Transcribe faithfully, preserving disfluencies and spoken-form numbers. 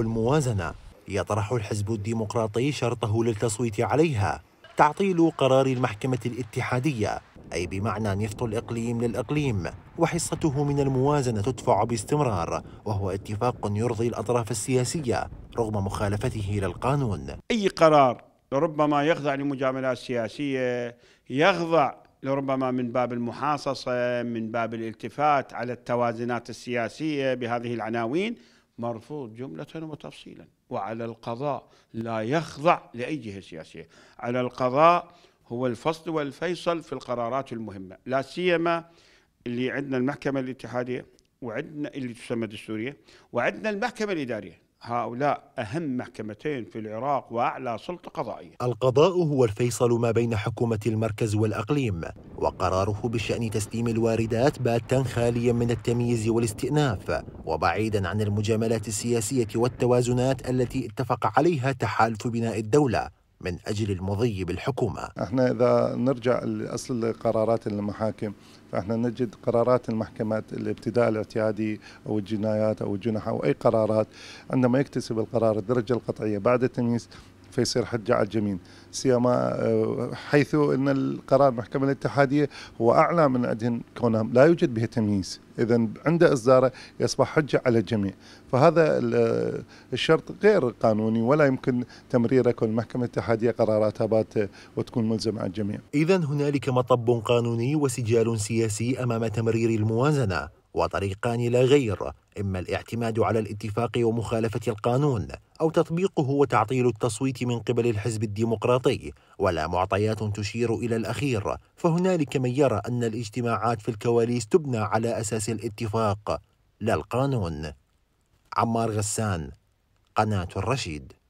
الموازنة يطرح الحزب الديمقراطي شرطه للتصويت عليها تعطيل قرار المحكمة الاتحادية، أي بمعنى نفط الإقليم للإقليم، وحصته من الموازنة تدفع باستمرار، وهو اتفاق يرضي الأطراف السياسية رغم مخالفته للقانون. أي قرار لربما يخضع لمجاملات سياسية، يخضع لربما من باب المحاصصة، من باب الالتفات على التوازنات السياسية بهذه العناوين، مرفوض جملة وتفصيلا. وعلى القضاء لا يخضع لأي جهة سياسية، على القضاء هو الفصل والفيصل في القرارات المهمة، لا سيما اللي عندنا المحكمة الاتحادية وعندنا اللي تسمى الدستورية وعندنا المحكمة الإدارية. هؤلاء أهم محكمتين في العراق وأعلى سلطة قضائية. القضاء هو الفيصل ما بين حكومة المركز والأقليم، وقراره بشأن تسليم الواردات باتا خاليا من التمييز والاستئناف، وبعيدا عن المجاملات السياسية والتوازنات التي اتفق عليها تحالف بناء الدولة من أجل المضي بالحكومة. احنا إذا نرجع لأصل قرارات المحاكم، فاحنا نجد قرارات المحكمات الابتداء الاعتيادي أو الجنايات أو الجنح أو أي قرارات، عندما يكتسب القرار الدرجة القطعية بعد التمييز فيصير حجة على الجميع، سيما حيث أن القرار المحكمة الاتحادية هو أعلى من أدهن كونهم لا يوجد به تمييز، إذن عند إصداره يصبح حجة على الجميع، فهذا الشرط غير قانوني ولا يمكن تمريره. كل محكمة اتحادية قراراتها باتة وتكون ملزمة على الجميع. إذن هنالك مطب قانوني وسجال سياسي أمام تمرير الموازنة، وطريقان لا غير، إما الاعتماد على الاتفاق ومخالفة القانون، أو تطبيقه وتعطيل التصويت من قبل الحزب الديمقراطي، ولا معطيات تشير إلى الأخير، فهنالك من يرى أن الاجتماعات في الكواليس تبنى على أساس الاتفاق لا القانون. عمار غسان، قناة الرشيد.